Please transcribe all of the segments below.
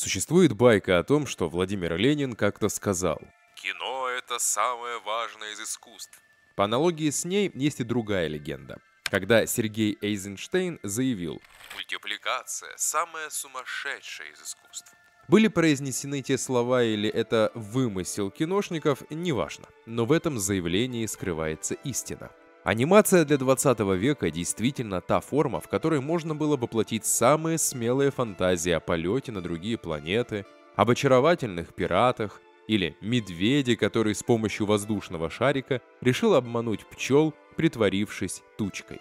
Существует байка о том, что Владимир Ленин как-то сказал: «Кино – это самое важное из искусств». По аналогии с ней есть и другая легенда, когда Сергей Эйзенштейн заявил: «Мультипликация – самое сумасшедшее из искусств». Были произнесены те слова или это вымысел киношников, неважно, но в этом заявлении скрывается истина. Анимация для 20 века действительно та форма, в которой можно было воплотить самые смелые фантазии о полете на другие планеты, об очаровательных пиратах или медведе, который с помощью воздушного шарика решил обмануть пчел, притворившись тучкой.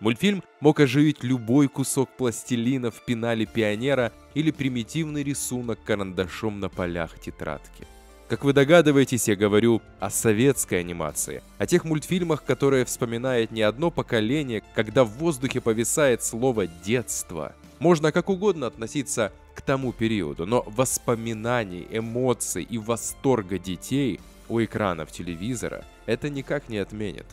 Мультфильм мог оживить любой кусок пластилина в пенале пионера или примитивный рисунок карандашом на полях тетрадки. Как вы догадываетесь, я говорю о советской анимации, о тех мультфильмах, которые вспоминает не одно поколение, когда в воздухе повисает слово «детство». Можно как угодно относиться к тому периоду, но воспоминаний, эмоций и восторга детей у экранов телевизора это никак не отменит.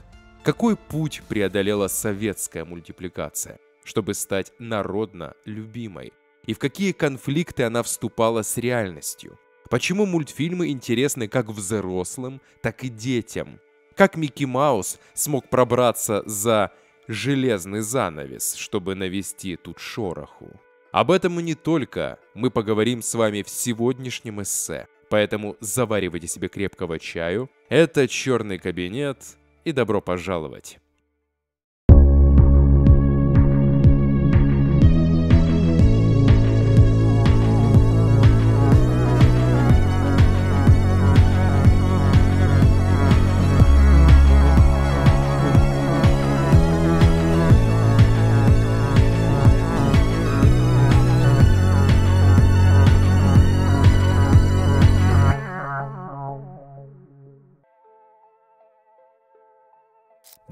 Какой путь преодолела советская мультипликация, чтобы стать народно любимой? И в какие конфликты она вступала с реальностью? Почему мультфильмы интересны как взрослым, так и детям? Как Микки Маус смог пробраться за железный занавес, чтобы навести тут шороху? Об этом и не только мы поговорим с вами в сегодняшнем эссе. Поэтому заваривайте себе крепкого чаю. Это «Черный кабинет». И добро пожаловать!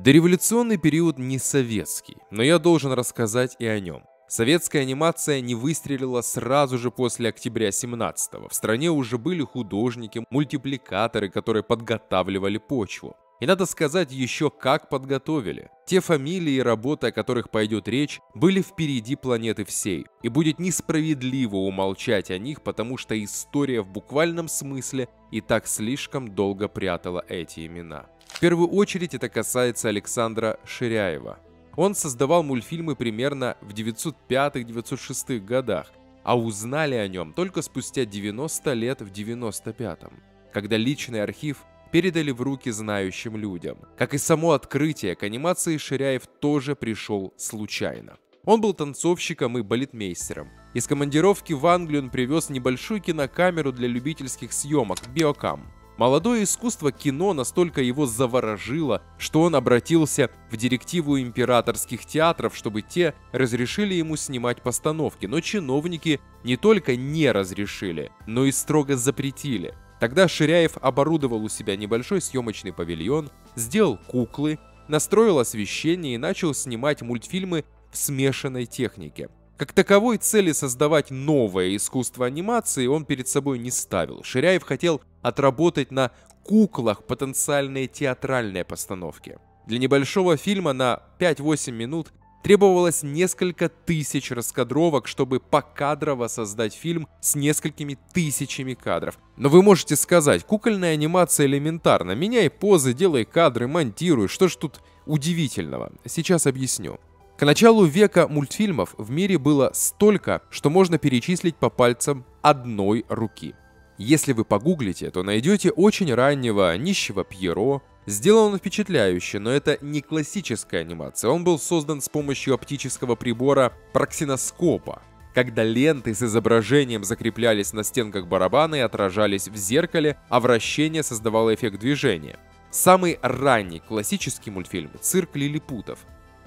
Дореволюционный период не советский, но я должен рассказать и о нем. Советская анимация не выстрелила сразу же после октября 1917-го. В стране уже были художники, мультипликаторы, которые подготавливали почву. И надо сказать, еще как подготовили. Те фамилии и работы, о которых пойдет речь, были впереди планеты всей. И будет несправедливо умолчать о них, потому что история в буквальном смысле и так слишком долго прятала эти имена. В первую очередь это касается Александра Ширяева. Он создавал мультфильмы примерно в 1905-1906 годах, а узнали о нем только спустя 90 лет в 1995-м, когда личный архив передали в руки знающим людям. Как и само открытие, к анимации Ширяев тоже пришел случайно. Он был танцовщиком и балетмейстером. Из командировки в Англию он привез небольшую кинокамеру для любительских съемок «Биокам». Молодое искусство кино настолько его заворожило, что он обратился в директиву императорских театров, чтобы те разрешили ему снимать постановки, но чиновники не только не разрешили, но и строго запретили. Тогда Ширяев оборудовал у себя небольшой съемочный павильон, сделал куклы, настроил освещение и начал снимать мультфильмы в смешанной технике. Как таковой цели создавать новое искусство анимации он перед собой не ставил. Ширяев хотел отработать на куклах потенциальные театральные постановки. Для небольшого фильма на 5-8 минут требовалось несколько тысяч раскадровок, чтобы покадрово создать фильм с несколькими тысячами кадров. Но вы можете сказать, кукольная анимация элементарна, меняй позы, делай кадры, монтируй, что ж тут удивительного? Сейчас объясню. К началу века мультфильмов в мире было столько, что можно перечислить по пальцам одной руки. Если вы погуглите, то найдете очень раннего нищего Пьеро. Сделан он впечатляюще, но это не классическая анимация. Он был создан с помощью оптического прибора проксиноскопа, когда ленты с изображением закреплялись на стенках барабана и отражались в зеркале, а вращение создавало эффект движения. Самый ранний классический мультфильм «Цирк лилипутов».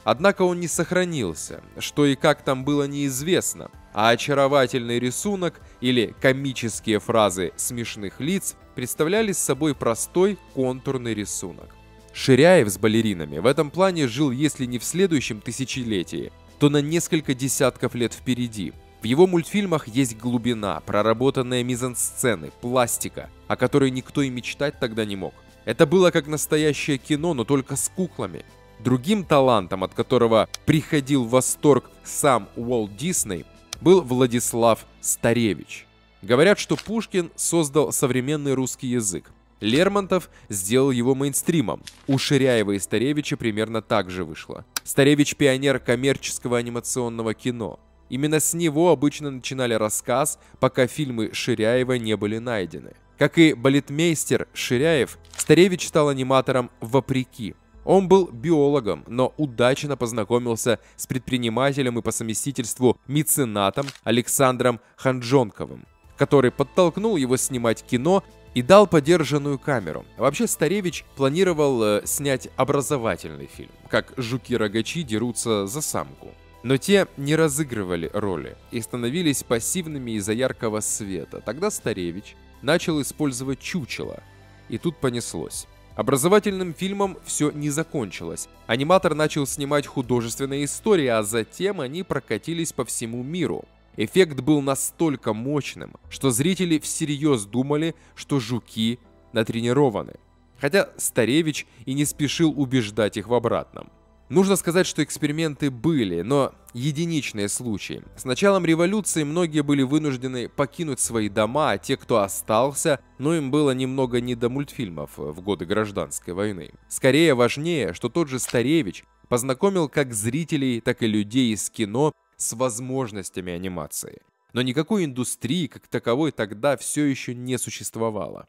Однако он не сохранился, что и как там было неизвестно, а очаровательный рисунок или комические фразы смешных лиц представляли собой простой контурный рисунок. Ширяев с балеринами в этом плане жил если не в следующем тысячелетии, то на несколько десятков лет впереди. В его мультфильмах есть глубина, проработанная мизансцены, пластика, о которой никто и мечтать тогда не мог. Это было как настоящее кино, но только с куклами. Другим талантом, от которого приходил в восторг сам Уолт Дисней, был Владислав Старевич. Говорят, что Пушкин создал современный русский язык. Лермонтов сделал его мейнстримом. У Ширяева и Старевича примерно так же вышло. Старевич – пионер коммерческого анимационного кино. Именно с него обычно начинали рассказ, пока фильмы Ширяева не были найдены. Как и балетмейстер Ширяев, Старевич стал аниматором вопреки. Он был биологом, но удачно познакомился с предпринимателем и по совместительству меценатом Александром Ханжонковым, который подтолкнул его снимать кино и дал подержанную камеру. Вообще Старевич планировал снять образовательный фильм, как жуки-рогачи дерутся за самку. Но те не разыгрывали роли и становились пассивными из-за яркого света. Тогда Старевич начал использовать чучело, и тут понеслось. Образовательным фильмом все не закончилось. Аниматор начал снимать художественные истории, а затем они прокатились по всему миру. Эффект был настолько мощным, что зрители всерьез думали, что жуки натренированы. Хотя Старевич и не спешил убеждать их в обратном. Нужно сказать, что эксперименты были, но единичные случаи. С началом революции многие были вынуждены покинуть свои дома, а те, кто остался, но им было немного не до мультфильмов в годы гражданской войны. Скорее важнее, что тот же Старевич познакомил как зрителей, так и людей из кино с возможностями анимации. Но никакой индустрии как таковой тогда все еще не существовало.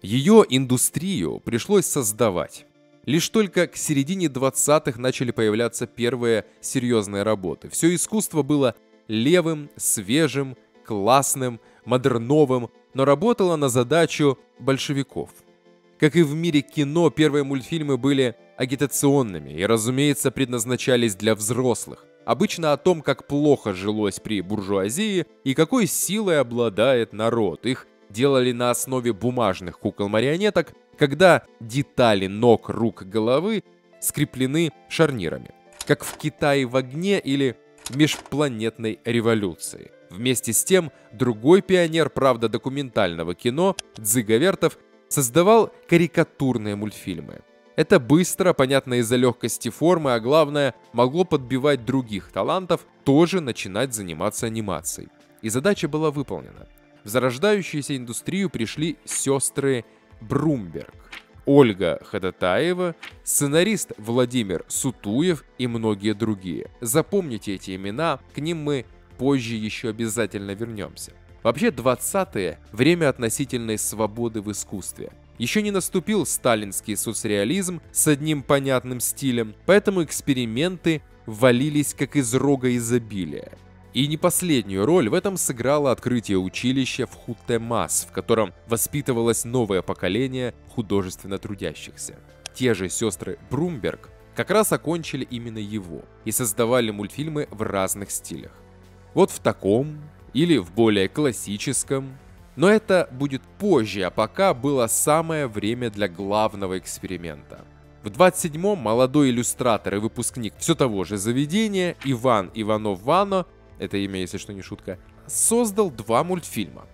Ее индустрию пришлось создавать. Лишь только к середине 20-х начали появляться первые серьезные работы. Все искусство было левым, свежим, классным, модерновым, но работало на задачу большевиков. Как и в мире кино, первые мультфильмы были агитационными и, разумеется, предназначались для взрослых. Обычно о том, как плохо жилось при буржуазии и какой силой обладает народ. Их делали на основе бумажных кукол-марионеток, когда детали ног, рук, головы скреплены шарнирами, как в «Китае в огне» или «Межпланетной революции». Вместе с тем, другой пионер, правда, документального кино, Дзига Вертов, создавал карикатурные мультфильмы. Это быстро, понятно из-за легкости формы, а главное, могло подбивать других талантов тоже начинать заниматься анимацией. И задача была выполнена. В зарождающуюся индустрию пришли сестры Брумберг, Ольга Ходотаева, сценарист Владимир Сутуев и многие другие. Запомните эти имена, к ним мы позже еще обязательно вернемся. Вообще 20-е – время относительной свободы в искусстве. Еще не наступил сталинский соцреализм с одним понятным стилем, поэтому эксперименты валились как из рога изобилия. И не последнюю роль в этом сыграло открытие училища в Хутемас, в котором воспитывалось новое поколение художественно трудящихся. Те же сестры Брумберг как раз окончили именно его и создавали мультфильмы в разных стилях. Вот в таком или в более классическом. Но это будет позже, а пока было самое время для главного эксперимента. В 27-м молодой иллюстратор и выпускник все того же заведения Иван Иванов-Вано, это имя, если что, не шутка, создал два мультфильма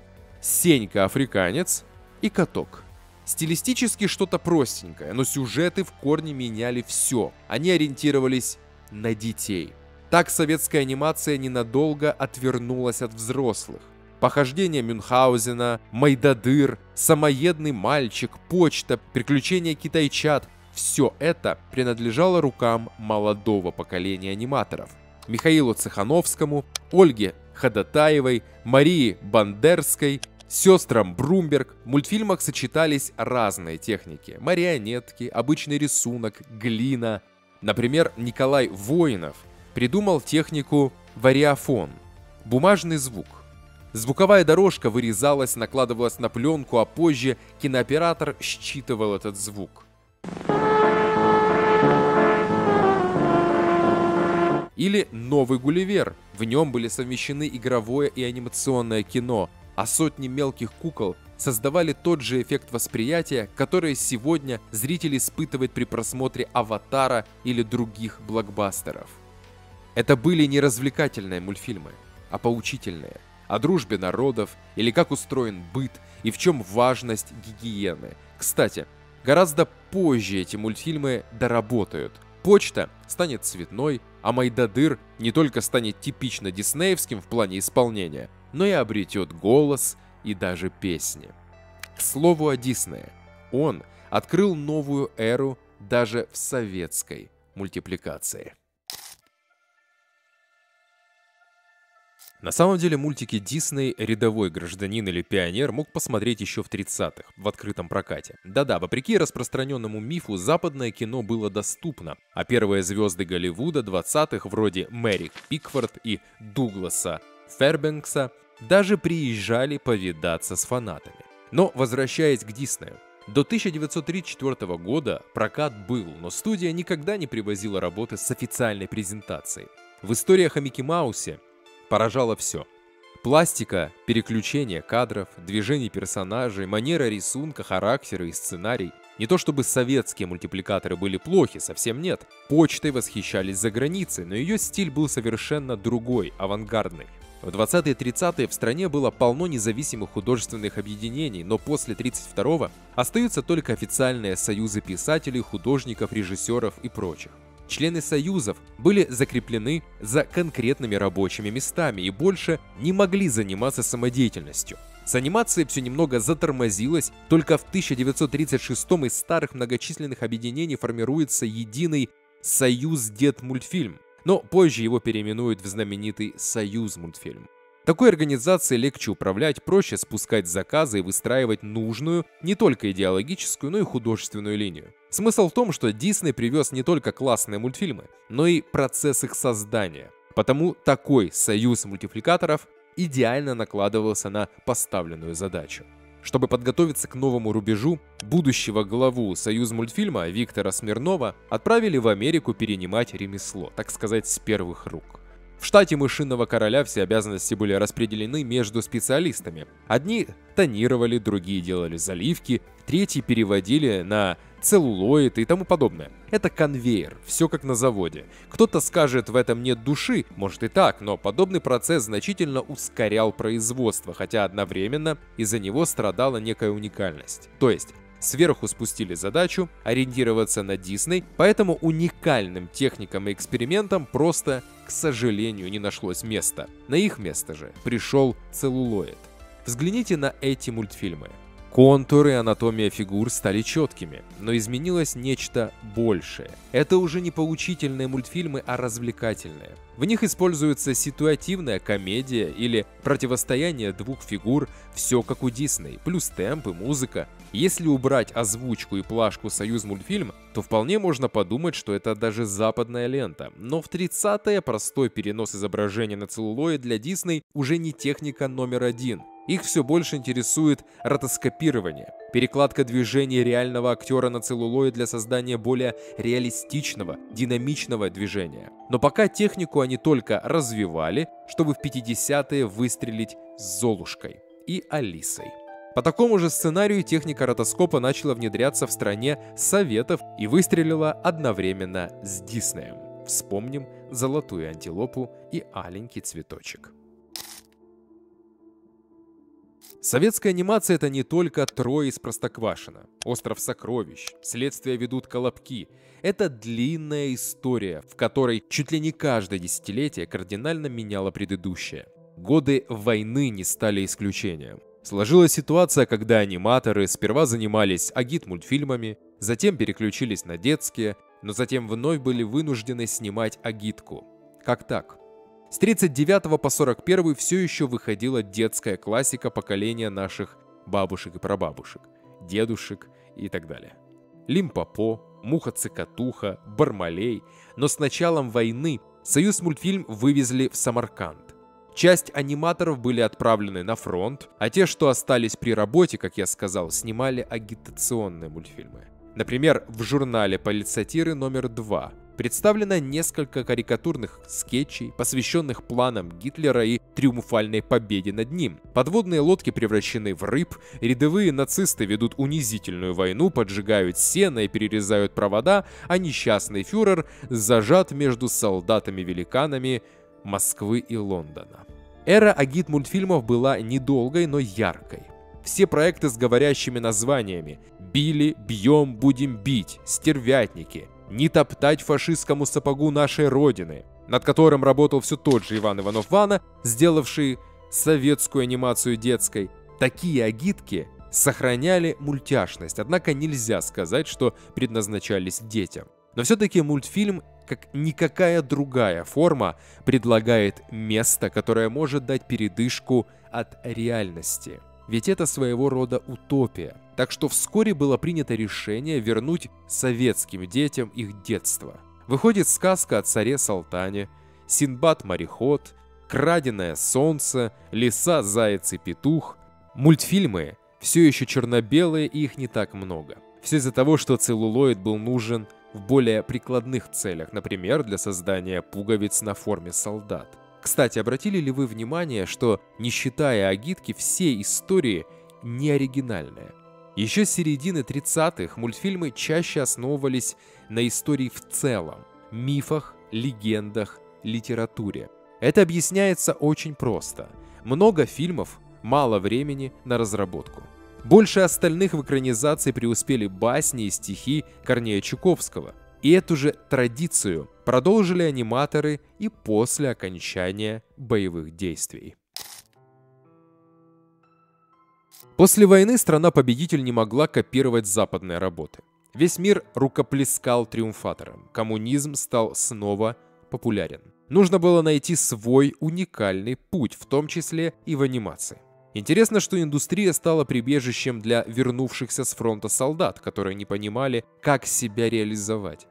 «Сенька-африканец» и «Каток». Стилистически что-то простенькое, но сюжеты в корне меняли все. Они ориентировались на детей. Так советская анимация ненадолго отвернулась от взрослых. Похождения Мюнхгаузена, Майдадыр, самоедный мальчик, почта, приключения китайчат – все это принадлежало рукам молодого поколения аниматоров. Михаилу Цехановскому, Ольге Ходотаевой, Марии Бандерской, сестрам Брумберг в мультфильмах сочетались разные техники – марионетки, обычный рисунок, глина. Например, Николай Воинов придумал технику вариофон – бумажный звук. Звуковая дорожка вырезалась, накладывалась на пленку, а позже кинооператор считывал этот звук. Или «Новый Гулливер». В нем были совмещены игровое и анимационное кино, а сотни мелких кукол создавали тот же эффект восприятия, который сегодня зритель испытывает при просмотре «Аватара» или других блокбастеров. Это были не развлекательные мультфильмы, а поучительные. О дружбе народов или как устроен быт и в чем важность гигиены. Кстати, гораздо позже эти мультфильмы доработают. «Почта» станет цветной, а Майдадыр не только станет типично диснеевским в плане исполнения, но и обретет голос и даже песни. К слову о Диснее. Он открыл новую эру даже в советской мультипликации. На самом деле мультики Дисней рядовой гражданин или пионер мог посмотреть еще в 30-х, в открытом прокате. Да-да, вопреки распространенному мифу, западное кино было доступно, а первые звезды Голливуда 20-х вроде Мэри Пикфорд и Дугласа Фербенкса даже приезжали повидаться с фанатами. Но возвращаясь к Диснею. До 1934 года прокат был, но студия никогда не привозила работы с официальной презентацией. В историях о Микки Маусе поражало все. Пластика, переключение кадров, движение персонажей, манера рисунка, характеры и сценарий. Не то чтобы советские мультипликаторы были плохи, совсем нет. Почтой восхищались за границей, но ее стиль был совершенно другой, авангардный. В 20-е и 30-е в стране было полно независимых художественных объединений, но после 1932-го остаются только официальные союзы писателей, художников, режиссеров и прочих. Члены союзов были закреплены за конкретными рабочими местами и больше не могли заниматься самодеятельностью. С анимацией все немного затормозилось, только в 1936-м из старых многочисленных объединений формируется единый «Союздетмультфильм», но позже его переименуют в знаменитый «Союзмультфильм». Такой организации легче управлять, проще спускать заказы и выстраивать нужную, не только идеологическую, но и художественную линию. Смысл в том, что Дисней привез не только классные мультфильмы, но и процесс их создания. Потому такой союз мультипликаторов идеально накладывался на поставленную задачу. Чтобы подготовиться к новому рубежу, будущего главу «Союзмультфильма» Виктора Смирнова отправили в Америку перенимать ремесло, так сказать, с первых рук. В штате «Мышиного короля» все обязанности были распределены между специалистами. Одни тонировали, другие делали заливки, третьи переводили на целлулоид и тому подобное. Это конвейер, все как на заводе. Кто-то скажет, в этом нет души, может и так, но подобный процесс значительно ускорял производство, хотя одновременно из-за него страдала некая уникальность. То есть сверху спустили задачу ориентироваться на Дисней, поэтому уникальным техникам и экспериментам просто, к сожалению, не нашлось места. На их место же пришел целлулоид. Взгляните на эти мультфильмы. Контуры и анатомия фигур стали четкими, но изменилось нечто большее. Это уже не поучительные мультфильмы, а развлекательные. В них используется ситуативная комедия или противостояние двух фигур, все как у Дисней, плюс темп и музыка. Если убрать озвучку и плашку «Союзмультфильм», то вполне можно подумать, что это даже западная лента. Но в 30-е простой перенос изображения на целлулоид для Дисней уже не техника номер один. Их все больше интересует ротоскопирование, перекладка движений реального актера на целлулоид для создания более реалистичного, динамичного движения. Но пока технику они только развивали, чтобы в 50-е выстрелить с Золушкой и Алисой. По такому же сценарию техника ротоскопа начала внедряться в стране Советов и выстрелила одновременно с Диснеем. Вспомним «Золотую антилопу» и «Аленький цветочек». Советская анимация — это не только «Трое из Простоквашино», «Остров сокровищ», «Следствие ведут колобки». Это длинная история, в которой чуть ли не каждое десятилетие кардинально меняло предыдущее. Годы войны не стали исключением. Сложилась ситуация, когда аниматоры сперва занимались агит-мультфильмами, затем переключились на детские, но затем вновь были вынуждены снимать агитку. Как так? С 1939 по 1941 все еще выходила детская классика поколения наших бабушек и прабабушек, дедушек и так далее. «Лимпопо», «Муха-цикатуха», «Бармалей». Но с началом войны «Союзмультфильм» вывезли в Самарканд. Часть аниматоров были отправлены на фронт, а те, что остались при работе, как я сказал, снимали агитационные мультфильмы. Например, в журнале «Политсатиры» номер 2 представлено несколько карикатурных скетчей, посвященных планам Гитлера и триумфальной победе над ним. Подводные лодки превращены в рыб, рядовые нацисты ведут унизительную войну, поджигают сено и перерезают провода, а несчастный фюрер зажат между солдатами-великанами Москвы и Лондона. Эра агит-мультфильмов была недолгой, но яркой. Все проекты с говорящими названиями «Били», «Бьем», «Будем бить», «Стервятники», «Не топтать фашистскому сапогу нашей Родины», над которым работал все тот же Иван Иванов-Вано, сделавший советскую анимацию детской. Такие агитки сохраняли мультяшность, однако нельзя сказать, что предназначались детям. Но все-таки мультфильм, как никакая другая форма, предлагает место, которое может дать передышку от реальности. Ведь это своего рода утопия. Так что вскоре было принято решение вернуть советским детям их детство. Выходит сказка о царе Салтане, Синдбад-мореход, Краденое солнце, Лиса, заяц и петух. Мультфильмы все еще черно-белые, и их не так много. Все из-за того, что целлулоид был нужен в более прикладных целях, например, для создания пуговиц на форме солдат. Кстати, обратили ли вы внимание, что, не считая агитки, все истории не оригинальные? Еще с середины 30-х мультфильмы чаще основывались на истории в целом, мифах, легендах, литературе. Это объясняется очень просто. Много фильмов, мало времени на разработку. Больше остальных в экранизации преуспели басни и стихи Корнея Чуковского. И эту же традицию продолжили аниматоры и после окончания боевых действий. После войны страна-победитель не могла копировать западные работы. Весь мир рукоплескал триумфаторам. Коммунизм стал снова популярен. Нужно было найти свой уникальный путь, в том числе и в анимации. Интересно, что индустрия стала прибежищем для вернувшихся с фронта солдат, которые не понимали, как себя реализовать.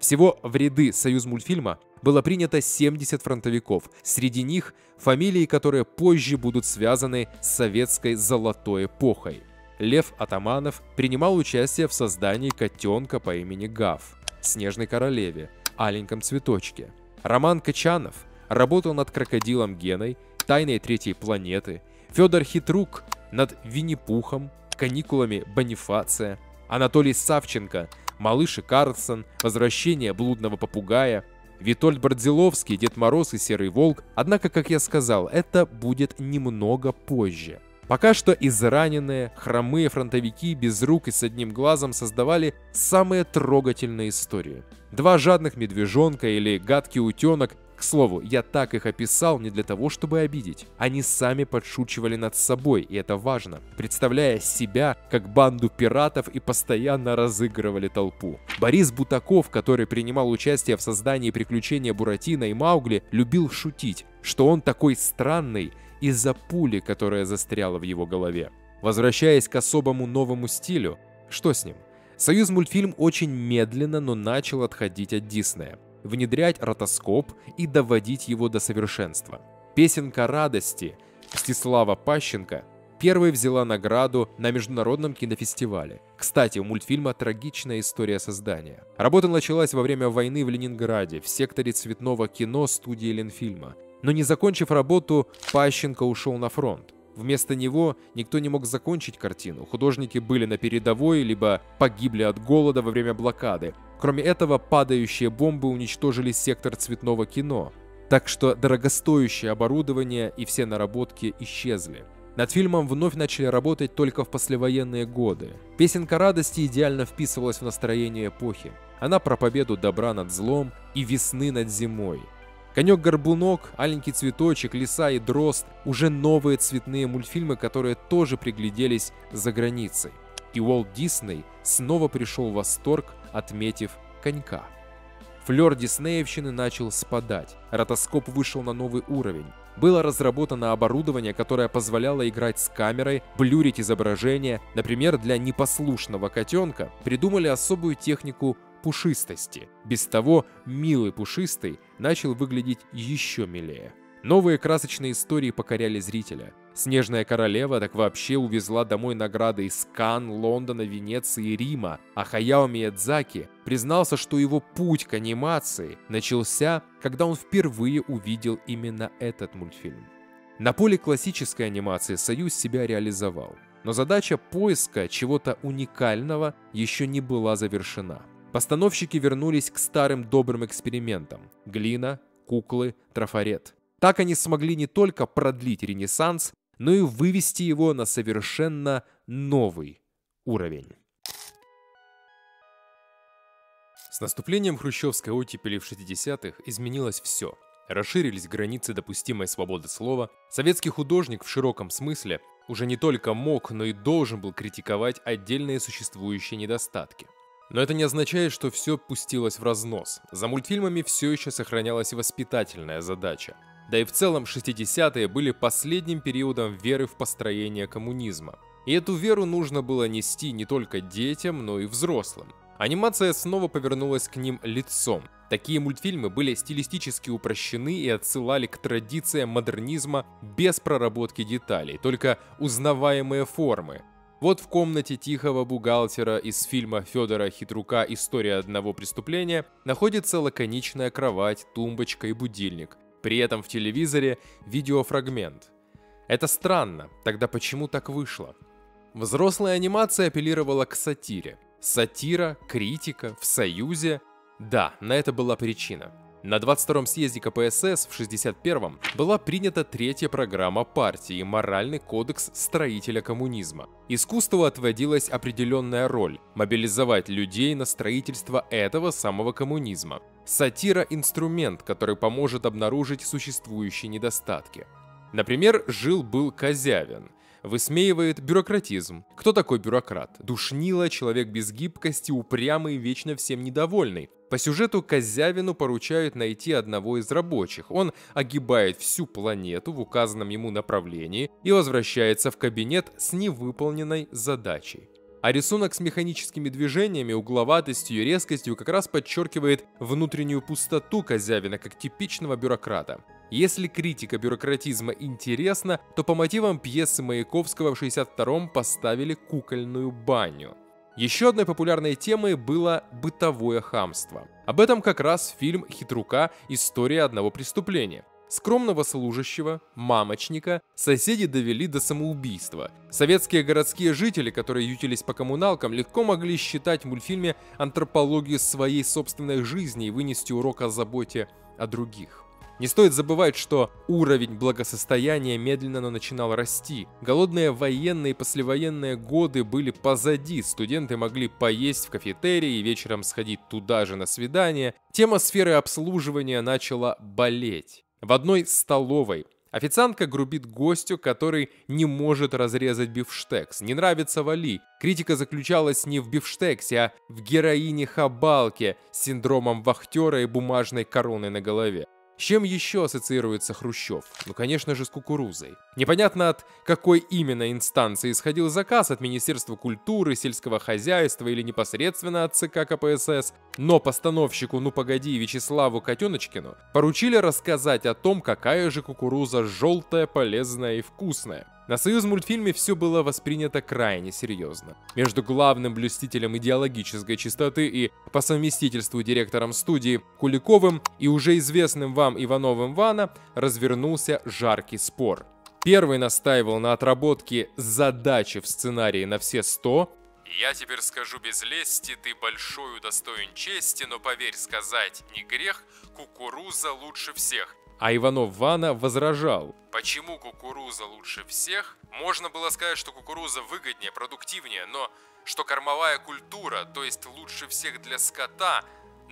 Всего в ряды Союзмультфильма было принято 70 фронтовиков. Среди них фамилии, которые позже будут связаны с советской золотой эпохой. Лев Атаманов принимал участие в создании котенка по имени Гав, Снежной королеве, Аленьком цветочке. Роман Качанов работал над крокодилом Геной, Тайной третьей планеты. Федор Хитрук над Винни-Пухом, Каникулами Бонифация. Анатолий Савченко — Малыш и Карлсон, Возвращение блудного попугая, Витольд Борзиловский, Дед Мороз и Серый Волк. Однако, как я сказал, это будет немного позже. Пока что израненные, хромые фронтовики без рук и с одним глазом создавали самые трогательные истории. Два жадных медвежонка или гадкий утенок. К слову, я так их описал не для того, чтобы обидеть. Они сами подшучивали над собой, и это важно, представляя себя как банду пиратов и постоянно разыгрывали толпу. Борис Бутаков, который принимал участие в создании «Приключения Буратино» и «Маугли», любил шутить, что он такой странный из-за пули, которая застряла в его голове. Возвращаясь к особому новому стилю, что с ним? Союзмультфильм очень медленно, но начал отходить от Диснея, внедрять ротоскоп и доводить его до совершенства. «Песенка радости» Мстислава Пащенко первой взяла награду на международном кинофестивале. Кстати, у мультфильма трагичная история создания. Работа началась во время войны в Ленинграде в секторе цветного кино студии Ленфильма. Но не закончив работу, Пащенко ушел на фронт. Вместо него никто не мог закончить картину. Художники были на передовой, либо погибли от голода во время блокады. Кроме этого, падающие бомбы уничтожили сектор цветного кино. Так что дорогостоящее оборудование и все наработки исчезли. Над фильмом вновь начали работать только в послевоенные годы. «Песенка радости» идеально вписывалась в настроение эпохи. Она про победу добра над злом и весны над зимой. «Конек-горбунок», «Аленький цветочек», «Лиса и дрозд» — уже новые цветные мультфильмы, которые тоже пригляделись за границей. И Уолт Дисней снова пришел в восторг, отметив «Конька». Флер диснеевщины начал спадать. Ротоскоп вышел на новый уровень. Было разработано оборудование, которое позволяло играть с камерой, блюрить изображение. Например, для непослушного котенка придумали особую технику пушистости. Без того милый пушистый начал выглядеть еще милее. Новые красочные истории покоряли зрителя. «Снежная королева» так вообще увезла домой награды из Канн, Лондона, Венеции и Рима, а Хаяо Миядзаки признался, что его путь к анимации начался, когда он впервые увидел именно этот мультфильм. На поле классической анимации «Союз» себя реализовал, но задача поиска чего-то уникального еще не была завершена. Постановщики вернулись к старым добрым экспериментам – глина, куклы, трафарет. Так они смогли не только продлить Ренессанс, но и вывести его на совершенно новый уровень. С наступлением хрущевской оттепели в 60-х изменилось все. Расширились границы допустимой свободы слова, советский художник в широком смысле уже не только мог, но и должен был критиковать отдельные существующие недостатки. Но это не означает, что все пустилось в разнос. За мультфильмами все еще сохранялась воспитательная задача. Да и в целом 60-е были последним периодом веры в построение коммунизма. И эту веру нужно было нести не только детям, но и взрослым. Анимация снова повернулась к ним лицом. Такие мультфильмы были стилистически упрощены и отсылали к традициям модернизма без проработки деталей, только узнаваемые формы. Вот в комнате тихого бухгалтера из фильма Федора Хитрука «История одного преступления» находится лаконичная кровать, тумбочка и будильник. При этом в телевизоре видеофрагмент. Это странно, тогда почему так вышло? Взрослая анимация апеллировала к сатире. Сатира, критика, в Союзе. Да, на это была причина. На 22-м съезде КПСС в 61-м была принята третья программа партии «Моральный кодекс строителя коммунизма». Искусству отводилась определенная роль – мобилизовать людей на строительство этого самого коммунизма. Сатира – инструмент, который поможет обнаружить существующие недостатки. Например, жил-был Козявин. Высмеивает бюрократизм. Кто такой бюрократ? Душнило, человек без гибкости, упрямый и вечно всем недовольный. По сюжету Козявину поручают найти одного из рабочих. Он огибает всю планету в указанном ему направлении и возвращается в кабинет с невыполненной задачей. А рисунок с механическими движениями, угловатостью и резкостью как раз подчеркивает внутреннюю пустоту Козявина как типичного бюрократа. Если критика бюрократизма интересна, то по мотивам пьесы Маяковского в 1962-м поставили кукольную баню. Еще одной популярной темой было бытовое хамство. Об этом как раз фильм Хитрука «История одного преступления». Скромного служащего, мамочника, соседи довели до самоубийства. Советские городские жители, которые ютились по коммуналкам, легко могли считать в мультфильме антропологию своей собственной жизни и вынести урок о заботе о других. Не стоит забывать, что уровень благосостояния медленно, но начинал расти. Голодные военные и послевоенные годы были позади, студенты могли поесть в кафетерии и вечером сходить туда же на свидание. Тема сферы обслуживания начала болеть. В одной столовой официантка грубит гостю, который не может разрезать бифштекс. Не нравится — вали. Критика заключалась не в бифштексе, а в героине-хабалке с синдромом вахтера и бумажной короной на голове. С чем еще ассоциируется Хрущев? Ну, конечно же, с кукурузой. Непонятно, от какой именно инстанции исходил заказ, от Министерства культуры, сельского хозяйства или непосредственно от ЦК КПСС, но постановщику «Ну погоди» Вячеславу Котеночкину поручили рассказать о том, какая же кукуруза желтая, полезная и вкусная. На «Союзмультфильме» все было воспринято крайне серьезно. Между главным блюстителем идеологической чистоты и по совместительству директором студии Куликовым и уже известным вам Ивановым-Вано развернулся жаркий спор. Первый настаивал на отработке задачи в сценарии на все 100. «Я теперь скажу без лести, ты большую достоин чести, но поверь, сказать не грех, кукуруза лучше всех». А Иванов-Вано возражал. «Почему кукуруза лучше всех? Можно было сказать, что кукуруза выгоднее, продуктивнее, но что кормовая культура, то есть лучше всех для скота,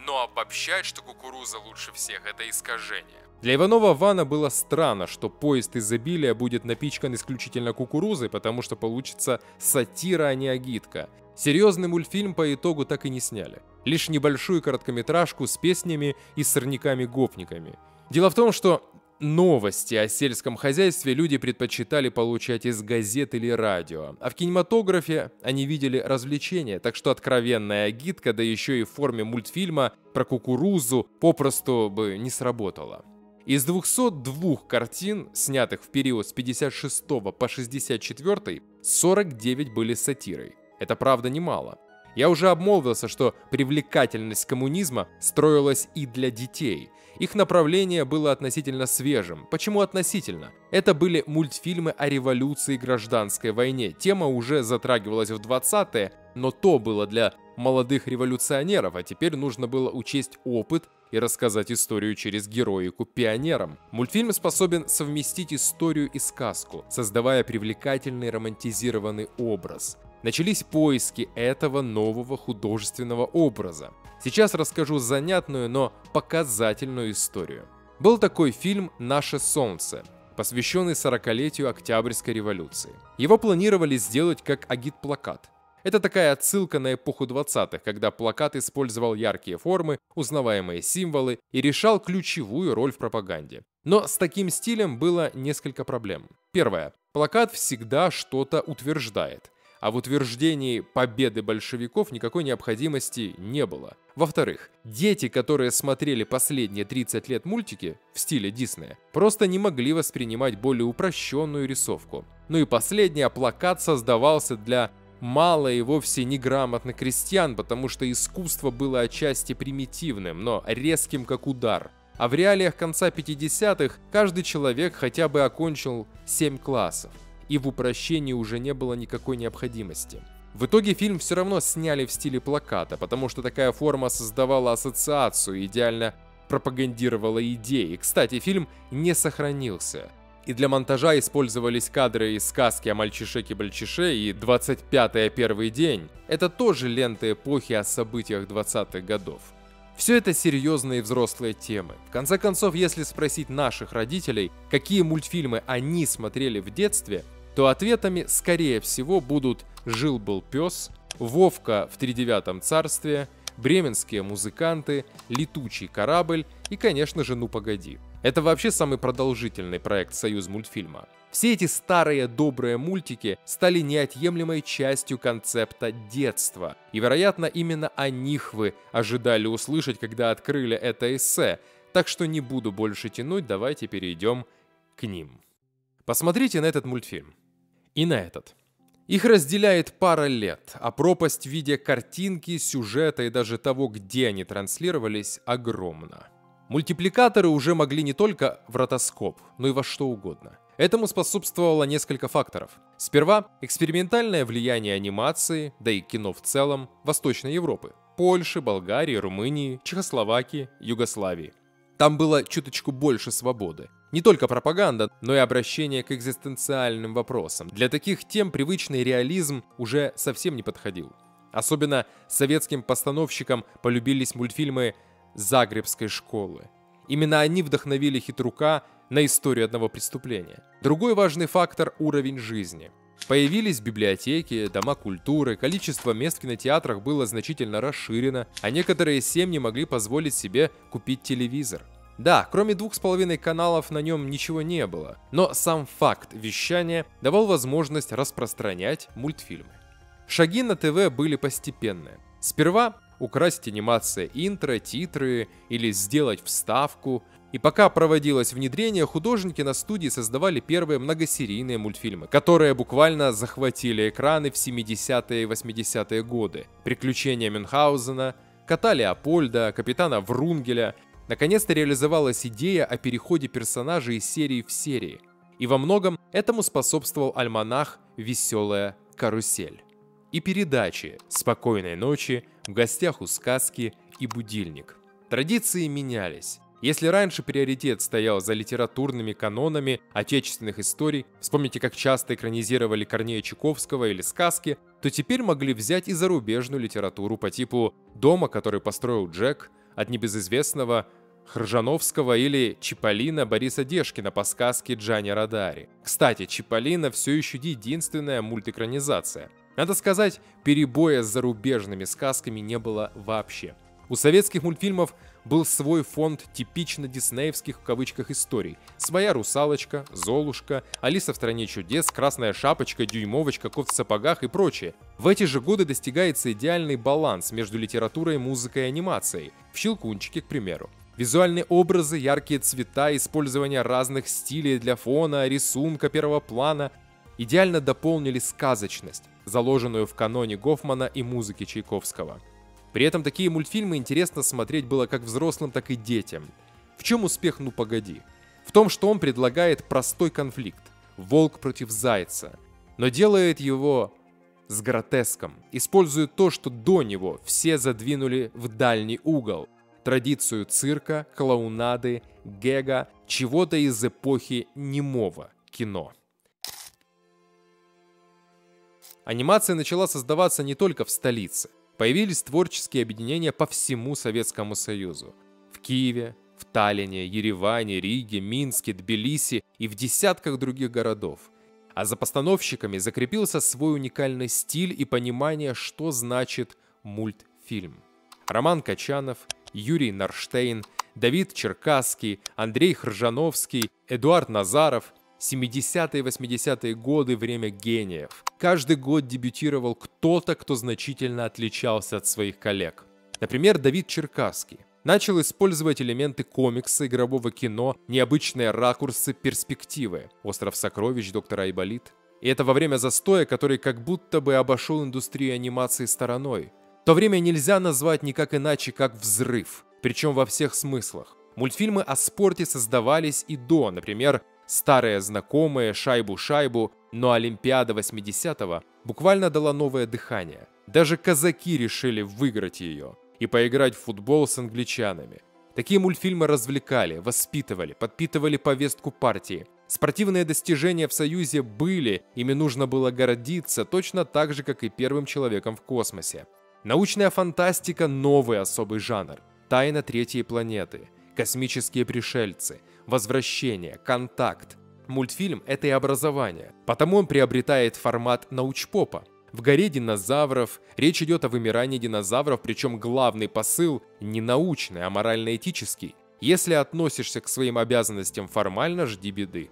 но обобщать, что кукуруза лучше всех, это искажение». Для Иванова-Вано было странно, что поезд изобилия будет напичкан исключительно кукурузой, потому что получится сатира, а не агитка. Серьезный мультфильм по итогу так и не сняли. Лишь небольшую короткометражку с песнями и сорняками-гопниками. Дело в том, что новости о сельском хозяйстве люди предпочитали получать из газет или радио, а в кинематографе они видели развлечения, так что откровенная агитка, да еще и в форме мультфильма про кукурузу, попросту бы не сработала. Из 202 картин, снятых в период с 56 по 64, 49 были сатирой. Это правда немало. Я уже обмолвился, что привлекательность коммунизма строилась и для детей. Их направление было относительно свежим. Почему относительно? Это были мультфильмы о революции и гражданской войне. Тема уже затрагивалась в 20-е, но то было для молодых революционеров, а теперь нужно было учесть опыт и рассказать историю через героику пионерам. Мультфильм способен совместить историю и сказку, создавая привлекательный романтизированный образ. Начались поиски этого нового художественного образа. Сейчас расскажу занятную, но показательную историю. Был такой фильм «Наше солнце», посвященный 40-летию Октябрьской революции. Его планировали сделать как агитплакат. Это такая отсылка на эпоху 20-х, когда плакат использовал яркие формы, узнаваемые символы и решал ключевую роль в пропаганде. Но с таким стилем было несколько проблем. Первое. Плакат всегда что-то утверждает, а в утверждении победы большевиков никакой необходимости не было. Во-вторых, дети, которые смотрели последние 30 лет мультики в стиле Диснея, просто не могли воспринимать более упрощенную рисовку. Ну и последнее, плакат создавался для мало и вовсе неграмотных крестьян, потому что искусство было отчасти примитивным, но резким как удар. А в реалиях конца 50-х каждый человек хотя бы окончил 7 классов. И в упрощении уже не было никакой необходимости. В итоге фильм все равно сняли в стиле плаката, потому что такая форма создавала ассоциацию, идеально пропагандировала идеи. Кстати, фильм не сохранился. И для монтажа использовались кадры из сказки о мальчишеке-бальчише и 25-й первый день. Это тоже ленты эпохи о событиях 20-х годов. Все это серьезные взрослые темы. В конце концов, если спросить наших родителей, какие мультфильмы они смотрели в детстве, то ответами, скорее всего, будут «Жил-был пес», «Вовка в тридевятом царстве», «Бременские музыканты», «Летучий корабль» и, конечно же, «Ну погоди». Это вообще самый продолжительный проект Союзмультфильма. Все эти старые добрые мультики стали неотъемлемой частью концепта детства. И, вероятно, именно о них вы ожидали услышать, когда открыли это эссе. Так что не буду больше тянуть, давайте перейдем к ним. Посмотрите на этот мультфильм. И на этот. Их разделяет пара лет, а пропасть в виде картинки, сюжета и даже того, где они транслировались, огромна. Мультипликаторы уже могли не только в ротоскоп, но и во что угодно. Этому способствовало несколько факторов. Сперва экспериментальное влияние анимации, да и кино в целом, Восточной Европы, Польши, Болгарии, Румынии, Чехословакии, Югославии. Там было чуточку больше свободы. Не только пропаганда, но и обращение к экзистенциальным вопросам. Для таких тем привычный реализм уже совсем не подходил. Особенно советским постановщикам полюбились мультфильмы «Загребской школы». Именно они вдохновили Хитрука на историю одного преступления. Другой важный фактор – уровень жизни. Появились библиотеки, дома культуры, количество мест в кинотеатрах было значительно расширено, а некоторые семьи могли позволить себе купить телевизор. Да, кроме 2,5 каналов на нем ничего не было, но сам факт вещания давал возможность распространять мультфильмы. Шаги на ТВ были постепенные. Сперва украсить анимация интро, титры или сделать вставку. И пока проводилось внедрение, художники на студии создавали первые многосерийные мультфильмы, которые буквально захватили экраны в 70-е и 80-е годы. «Приключения Мюнхгаузена», «Кота Леопольда», «Капитана Врунгеля». Наконец-то реализовалась идея о переходе персонажей из серии в серии. И во многом этому способствовал альманах «Веселая карусель». И передачи «Спокойной ночи», «В гостях у сказки» и «Будильник». Традиции менялись. Если раньше приоритет стоял за литературными канонами отечественных историй, вспомните, как часто экранизировали Корнея Чуковского или сказки, то теперь могли взять и зарубежную литературу по типу «Дома, который построил Джек», от небезызвестного Хржановского или «Чиполлино» Бориса Дежкина по сказке Джани Родари. Кстати, «Чиполлино» все еще единственная мультэкранизация. Надо сказать, перебоя с зарубежными сказками не было вообще. У советских мультфильмов был свой фонд типично диснеевских в кавычках историй. Своя «Русалочка», «Золушка», «Алиса в стране чудес», «Красная шапочка», «Дюймовочка», «Кот в сапогах» и прочее. В эти же годы достигается идеальный баланс между литературой, музыкой и анимацией. В «Щелкунчике», к примеру. Визуальные образы, яркие цвета, использование разных стилей для фона, рисунка первого плана идеально дополнили сказочность, заложенную в каноне Гофмана и музыки Чайковского. При этом такие мультфильмы интересно смотреть было как взрослым, так и детям. В чем успех «Ну погоди»? В том, что он предлагает простой конфликт – волк против зайца, но делает его с гротеском, используя то, что до него все задвинули в дальний угол – традицию цирка, клоунады, гэга, чего-то из эпохи немого кино. Анимация начала создаваться не только в столице. Появились творческие объединения по всему Советскому Союзу. В Киеве, в Таллине, Ереване, Риге, Минске, Тбилиси и в десятках других городов. А за постановщиками закрепился свой уникальный стиль и понимание, что значит мультфильм. Роман Качанов, Юрий Норштейн, Давид Черкасский, Андрей Хржановский, Эдуард Назаров. 70-е и 80-е годы – время гениев. Каждый год дебютировал кто-то, кто значительно отличался от своих коллег. Например, Давид Черкасский начал использовать элементы комикса, игрового кино, необычные ракурсы, перспективы. «Остров сокровищ», «Доктор Айболит». И это во время застоя, который как будто бы обошел индустрию анимации стороной. В то время нельзя назвать никак иначе, как взрыв. Причем во всех смыслах. Мультфильмы о спорте создавались и до, например, «Старые знакомые», «Шайбу-шайбу», но Олимпиада 80-го буквально дала новое дыхание. Даже казаки решили выиграть ее и поиграть в футбол с англичанами. Такие мультфильмы развлекали, воспитывали, подпитывали повестку партии. Спортивные достижения в Союзе были, ими нужно было гордиться, точно так же, как и первым человеком в космосе. Научная фантастика – новый особый жанр. «Тайна третьей планеты», «Космические пришельцы», «Возвращение», «Контакт». Мультфильм – это и образование, потому он приобретает формат научпопа. В «Горе динозавров» речь идет о вымирании динозавров, причем главный посыл не научный, а морально-этический. Если относишься к своим обязанностям формально, жди беды.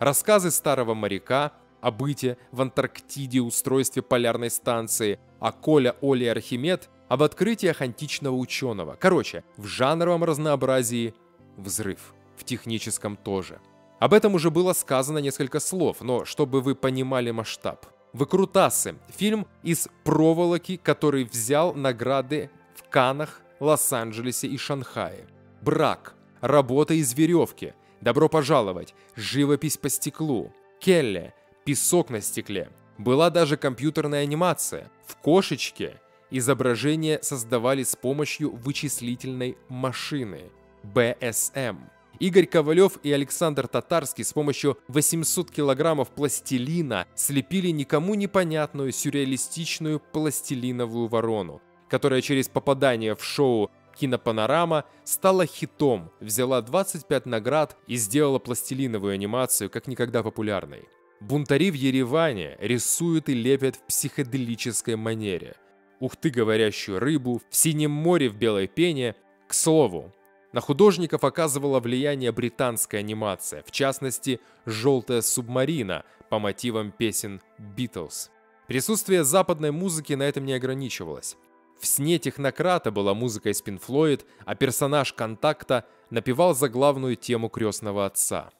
Рассказы старого моряка о быте в Антарктиде, устройстве полярной станции, о Коля, Оле и Архимед, об открытиях античного ученого. Короче, в жанровом разнообразии взрыв. В техническом тоже. Об этом уже было сказано несколько слов, но чтобы вы понимали масштаб. «Выкрутасы» – фильм из проволоки, который взял награды в Каннах, Лос-Анджелесе и Шанхае. «Брак», «Работа из веревки», «Добро пожаловать», «Живопись по стеклу», «Келле», «Песок на стекле». Была даже компьютерная анимация. В «Кошечке» изображения создавали с помощью вычислительной машины (БСМ). Игорь Ковалев и Александр Татарский с помощью 800 килограммов пластилина слепили никому непонятную сюрреалистичную пластилиновую ворону, которая через попадание в шоу «Кинопанорама» стала хитом, взяла 25 наград и сделала пластилиновую анимацию как никогда популярной. Бунтари в Ереване рисуют и лепят в психоделической манере. «Ух ты, говорящую рыбу», «В синем море в белой пене». К слову, на художников оказывала влияние британская анимация, в частности, «Желтая субмарина» по мотивам песен «Битлз». Присутствие западной музыки на этом не ограничивалось. В «Сне технократа» была музыка из Pink Floyd, а персонаж «Контакта» напевал заглавную тему «Крестного отца».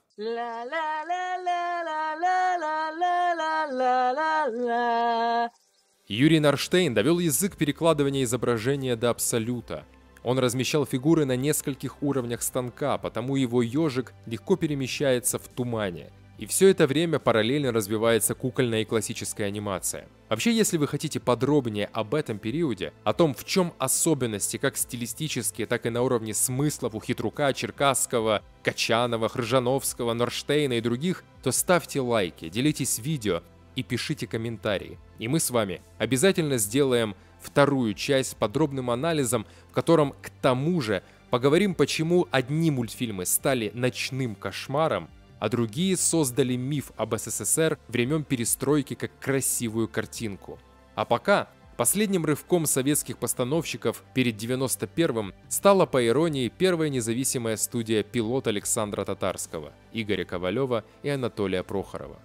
Юрий Норштейн довел язык перекладывания изображения до абсолюта. Он размещал фигуры на нескольких уровнях станка, потому его ежик легко перемещается в тумане. И все это время параллельно развивается кукольная и классическая анимация. Вообще, если вы хотите подробнее об этом периоде, о том, в чем особенности как стилистические, так и на уровне смыслов у Хитрука, Черкасского, Качанова, Хржановского, Норштейна и других, то ставьте лайки, делитесь видео и пишите комментарии. И мы с вами обязательно сделаем вторую часть с подробным анализом, в котором к тому же поговорим, почему одни мультфильмы стали ночным кошмаром, а другие создали миф об СССР времен перестройки как красивую картинку. А пока последним рывком советских постановщиков перед 91-м стала, по иронии, первая независимая студия «Пилот» Александра Татарского, Игоря Ковалева и Анатолия Прохорова.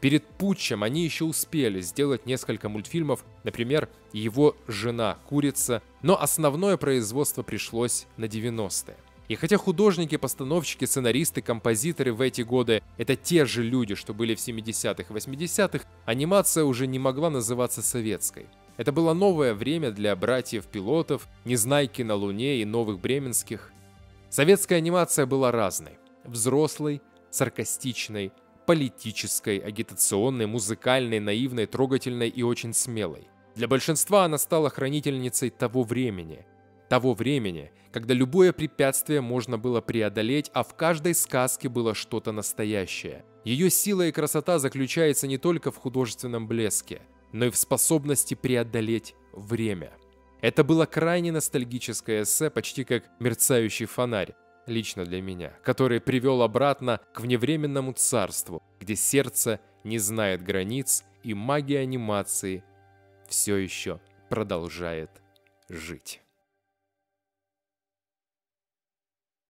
Перед путчем они еще успели сделать несколько мультфильмов, например, «Его жена курица», но основное производство пришлось на 90-е. И хотя художники, постановщики, сценаристы, композиторы в эти годы – это те же люди, что были в 70-х, 80-х, анимация уже не могла называться советской. Это было новое время для братьев-пилотов, «Незнайки на Луне» и «Новых Бременских». Советская анимация была разной – взрослой, саркастичной, политической, агитационной, музыкальной, наивной, трогательной и очень смелой. Для большинства она стала хранительницей того времени. Того времени, когда любое препятствие можно было преодолеть, а в каждой сказке было что-то настоящее. Ее сила и красота заключается не только в художественном блеске, но и в способности преодолеть время. Это было крайне ностальгическое эссе, почти как «Мерцающий фонарь», лично для меня, который привел обратно к вневременному царству, где сердце не знает границ и магия анимации все еще продолжает жить.